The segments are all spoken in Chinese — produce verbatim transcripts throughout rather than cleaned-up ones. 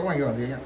都往右这样。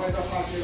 快到八九。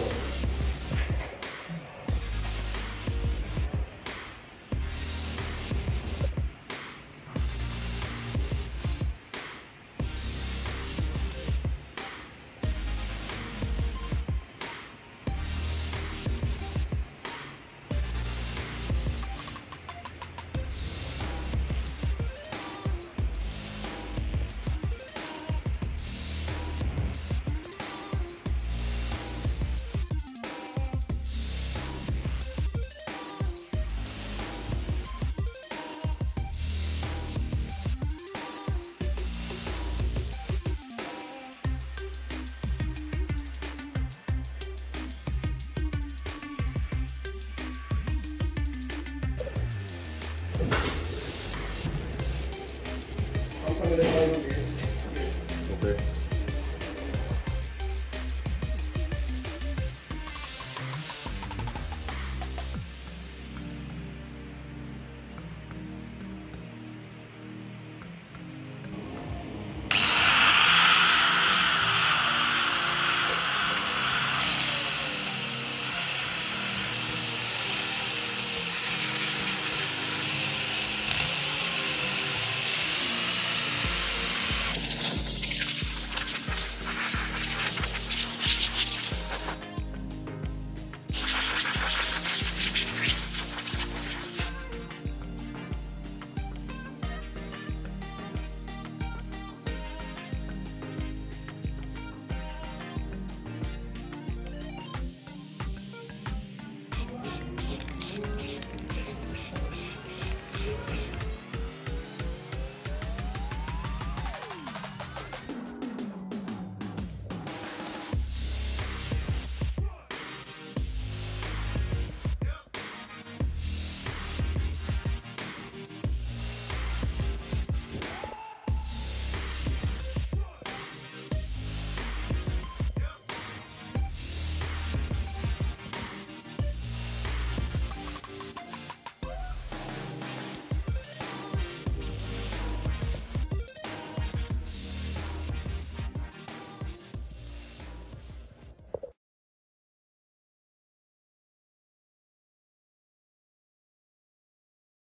Okay.